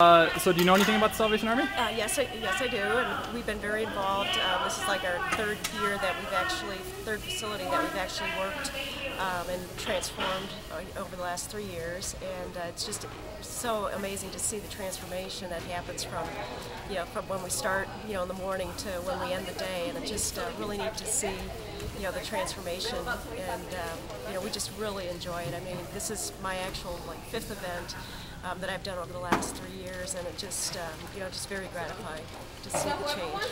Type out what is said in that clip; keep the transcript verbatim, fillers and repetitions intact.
Uh, so do you know anything about the Salvation Army? Uh, yes, I, yes I do, and we've been very involved. Um, this is like our third year that we've actually, third facility that we've actually worked um, and transformed over the last three years, and uh, it's just so amazing to see the transformation that happens from, you know, from when we start, you know, in the morning to when we end the day, and it's just uh, really neat to see, you know, the transformation, and um, you know, we just really enjoy it. I mean, this is my actual like fifth event um, that I've done over the last three years, and it just um, you know, just very gratifying to see the change.